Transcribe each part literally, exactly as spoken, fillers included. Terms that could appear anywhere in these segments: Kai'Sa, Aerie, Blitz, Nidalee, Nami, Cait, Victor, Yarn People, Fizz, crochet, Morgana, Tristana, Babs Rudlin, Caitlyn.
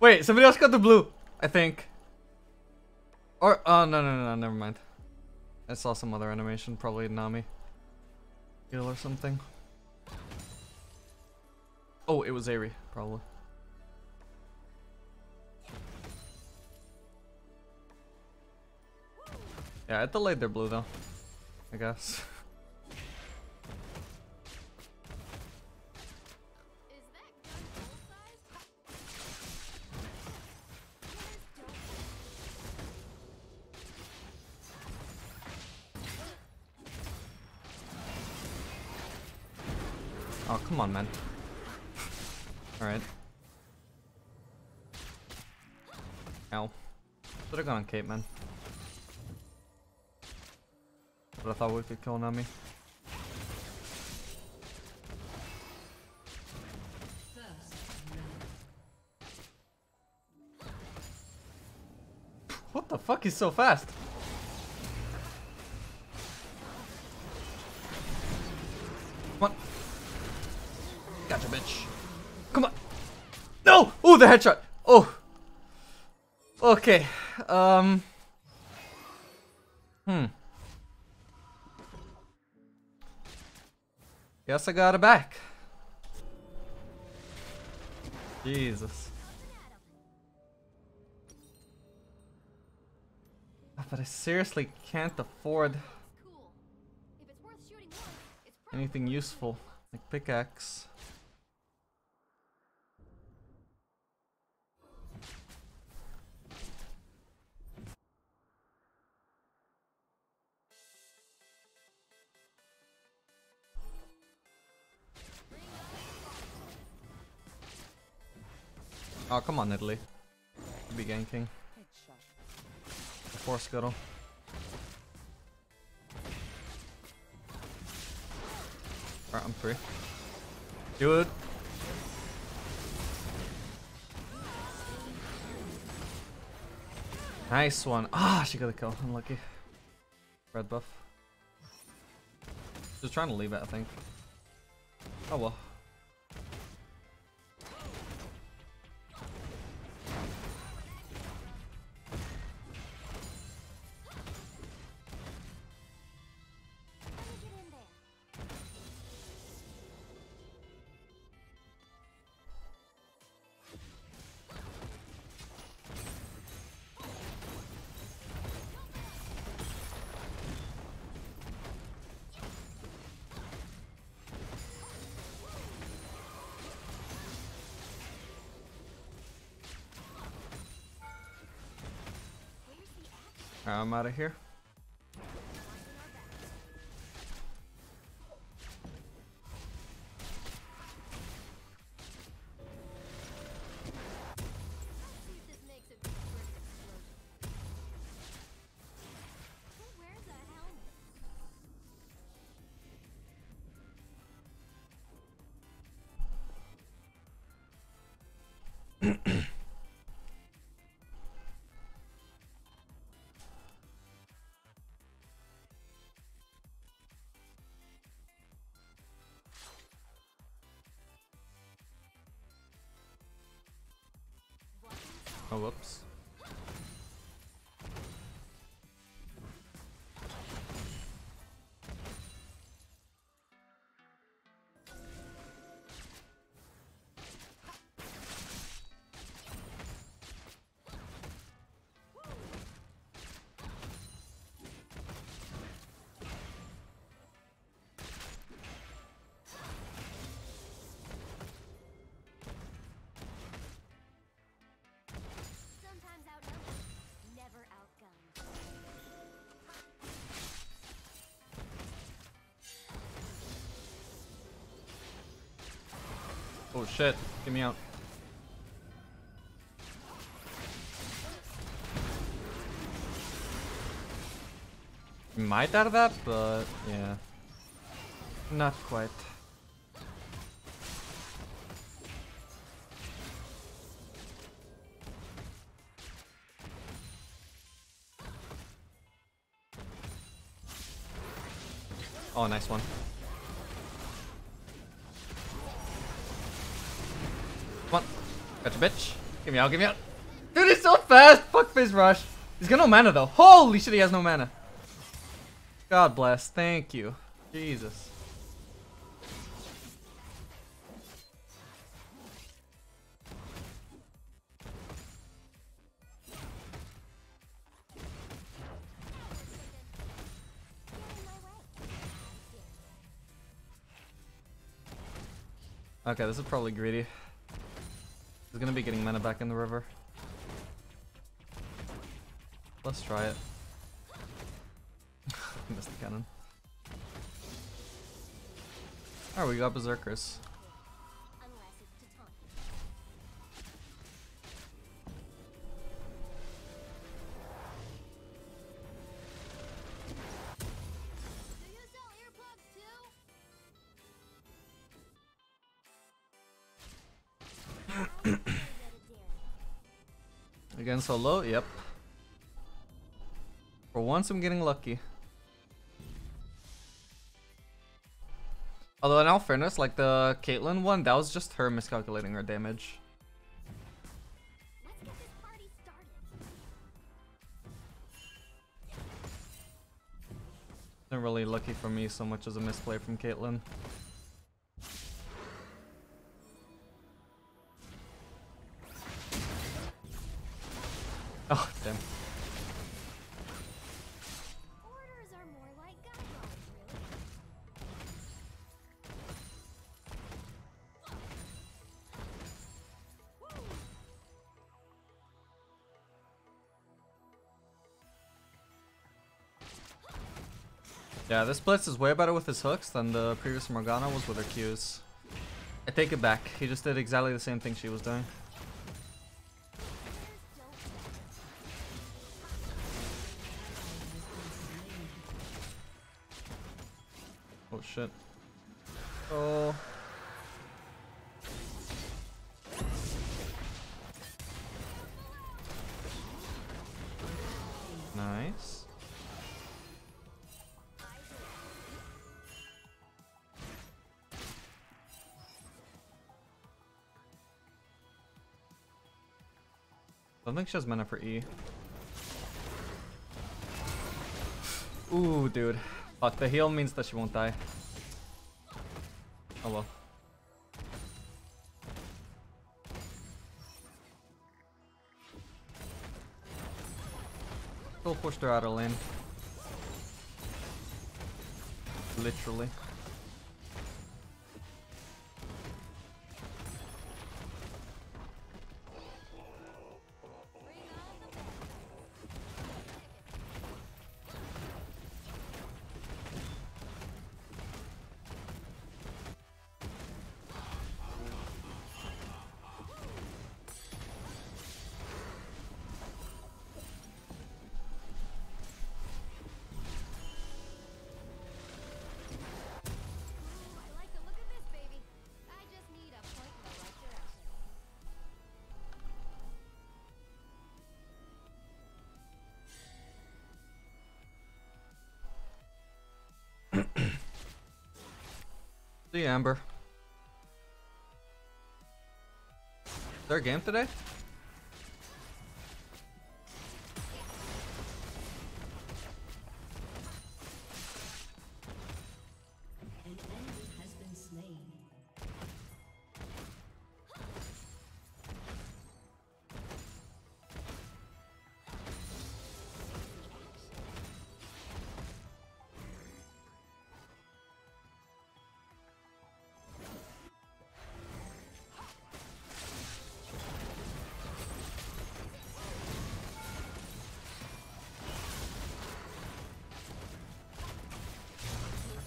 Wait, somebody else got the blue, I think. Or oh no no no, no never mind. I saw some other animation, probably Nami heal or something. Oh, it was Aerie, probably. Yeah, I delayed their blue though, I guess. Oh, come on, man. Alright. Ow. Should've gone on Cait, man. But I thought we could kill Nami. What the fuck? He's so fast! Come on. Gotcha, bitch. Come on. No! Ooh, the headshot. Oh. Okay. Um. Hmm. Guess I got it back. Jesus. But I seriously can't afford anything useful like pickaxe. Oh, come on, Nidalee. Be ganking. Force scuttle. Alright, I'm free. Do it! Nice one. Ah, she got a kill. Unlucky. Red buff. Just trying to leave it, I think. Oh well. I'm out of here. Oh, whoops. Oh shit, get me out. You might out of that, but yeah. Not quite. Oh, nice one. Gotcha, bitch. Get me out, get me out. Dude, he's so fast. Fuck Fizz Rush. He's got no mana, though. Holy shit, he has no mana. God bless. Thank you. Jesus. Okay, this is probably greedy. He's gonna be getting mana back in the river. Let's try it. Missed the cannon. Alright, we got berserkers. Again, so low? Yep. For once, I'm getting lucky. Although, in all fairness, like the Caitlyn one, that was just her miscalculating her damage. Let's get this party started. Not really lucky for me so much as a misplay from Caitlyn. Oh, damn. Yeah, this Blitz is way better with his hooks than the previous Morgana was with her Qs. I take it back. He just did exactly the same thing she was doing. Oh shit. Oh. Nice. I don't think she has mana for E. Ooh, dude. Fuck, the heal means that she won't die. Oh well. Still pushed her out of lane. Literally. See ya, Amber. Is there a game today? An enemy has been slain.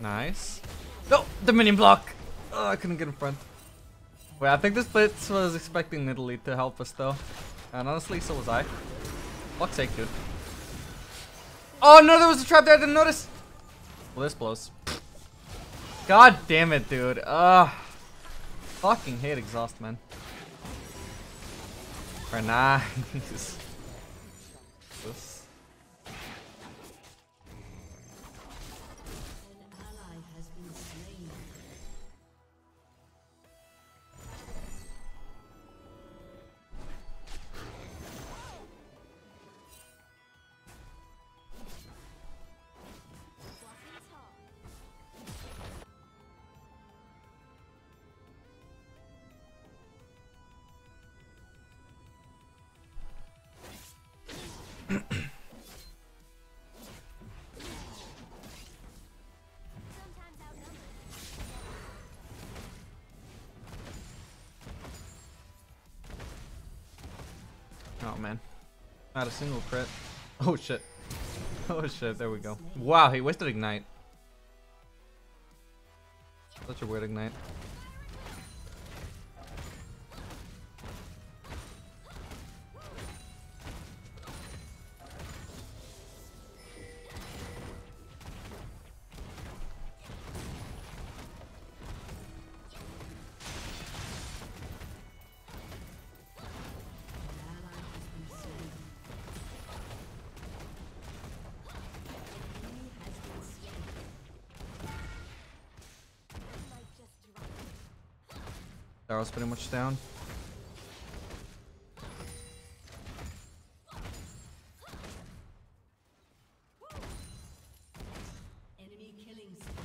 Nice. No! The minion block! Oh, I couldn't get in front. Wait, I think this Blitz was expecting Nidalee to help us though. And honestly, so was I. Fuck's sake, dude. Oh no, there was a trap there, I didn't notice! Well, this blows. God damn it, dude. Ah, uh, fucking hate exhaust, man. Very nice. This. Oh man, not a single crit. Oh shit. Oh shit, there we go. Wow, he wasted Ignite. Such a weird Ignite. Daryl's pretty much down. Enemy killing spell.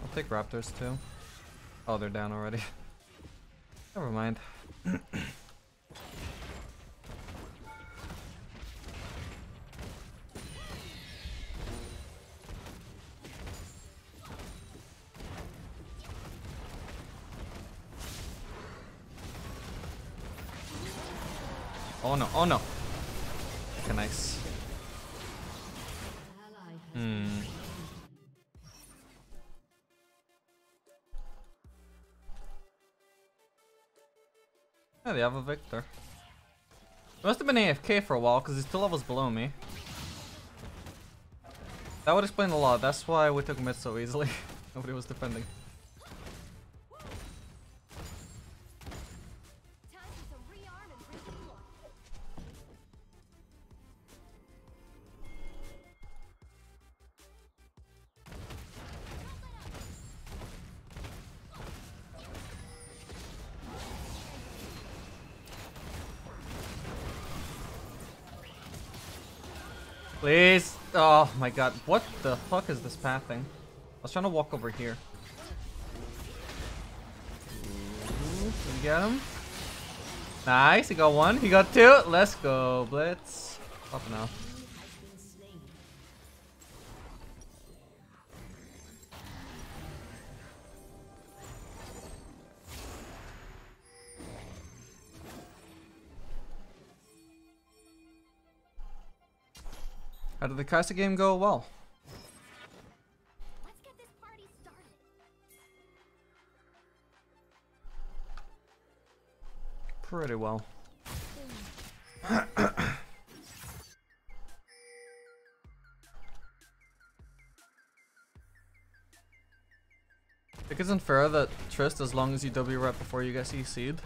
I'll take Raptors too. Oh, they're down already. Never mind. Oh no, oh no. Okay, nice. Hmm. Yeah, they have a Victor. He must have been A F K for a while because he's two levels below me. That would explain a lot. That's why we took mid so easily. Nobody was defending. Please! Oh my god, what the fuck is this pathing? I was trying to walk over here. Ooh, we get him. Nice, he got one, he got two. Let's go, Blitz. Up now. How did the Kai'Sa game go? Well, let's get this party started. Pretty well. It isn't fair that Trist, as long as you W right before you get C C'd,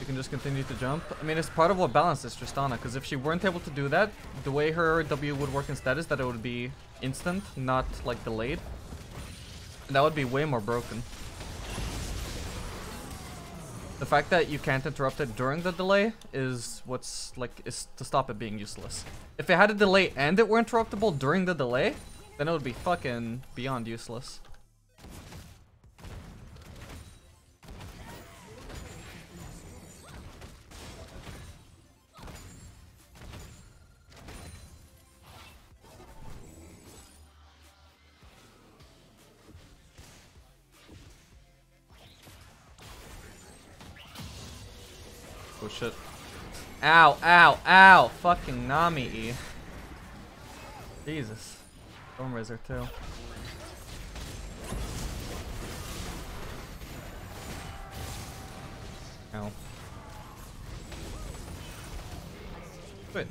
you can just continue to jump. I mean, it's part of what balances Tristana, because if she weren't able to do that, the way her W would work instead is that it would be instant, not like delayed. And that would be way more broken. The fact that you can't interrupt it during the delay is what's like, is to stop it being useless. If it had a delay and it were interruptible during the delay, then it would be fucking beyond useless. Oh shit. Ow, ow, ow! Fucking Nami. Jesus. Storm Razor too. Ow. Wait.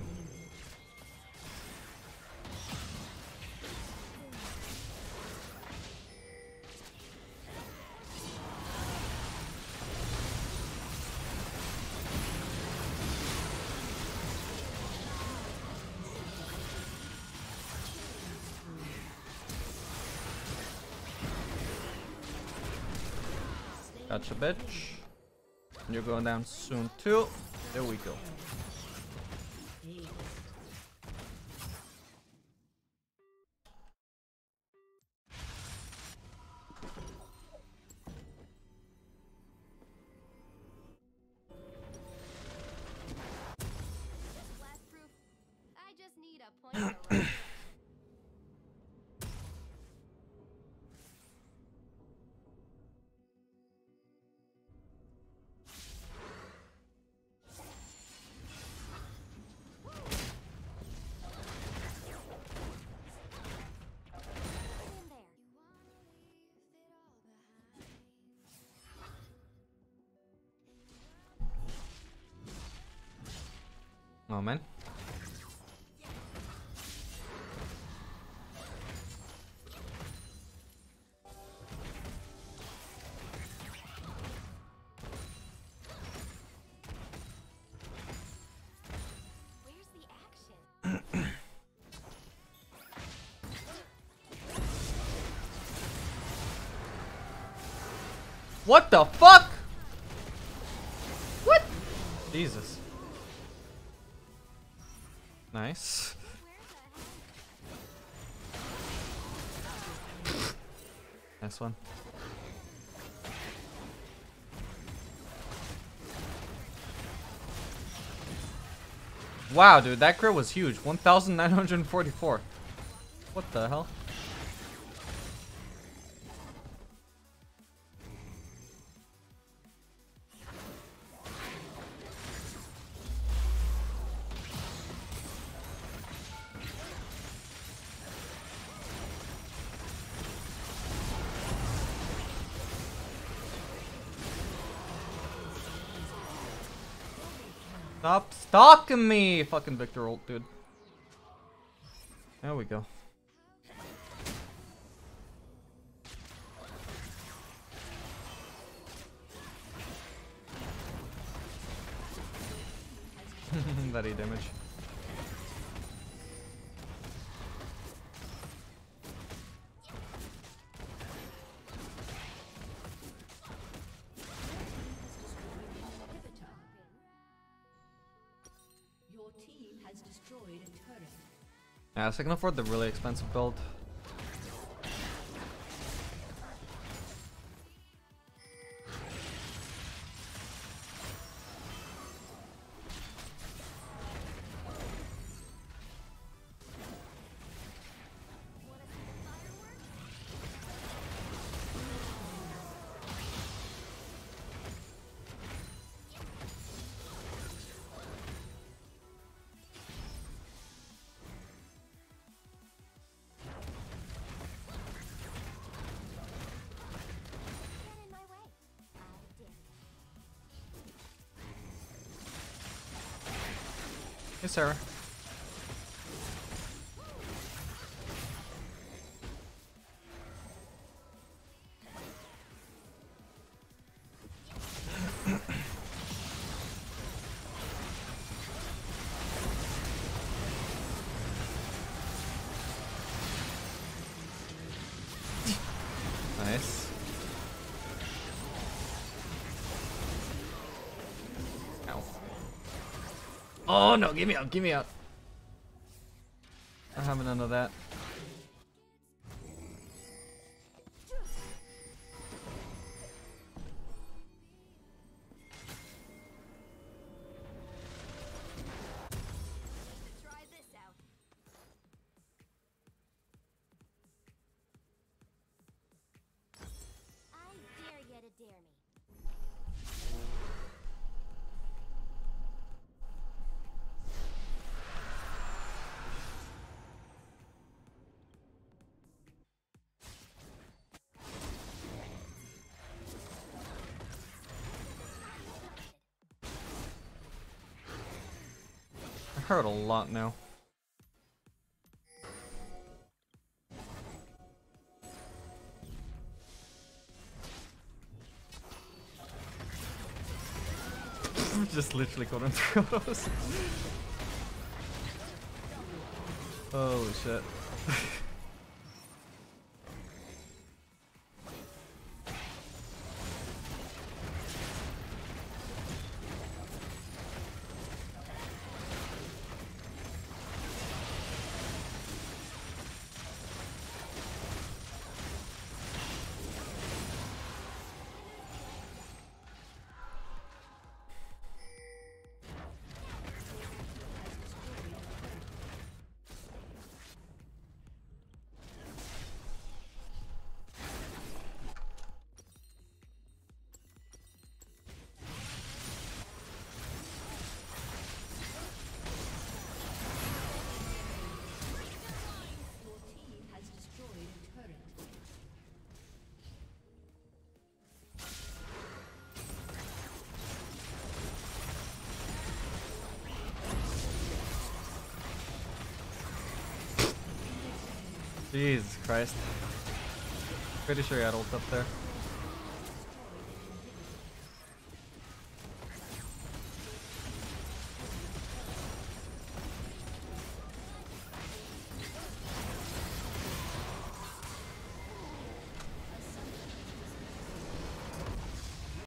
Gotcha, bitch. And you're going down soon too. There we go. moment. What the fuck? What? Jesus. Nice. Nice one. Wow, dude, that crit was huge. one thousand nine hundred forty-four. What the hell? Stop stalking me! Fucking Victor ult, dude. There we go. That eight damage. Yeah, so I can afford the really expensive build. Yes, sir. Nice. Oh no, give me out, give me out. I'm having none of that. I heard a lot now. Just literally got him through those. Holy shit. Jesus Christ. Pretty sure he had ult up there.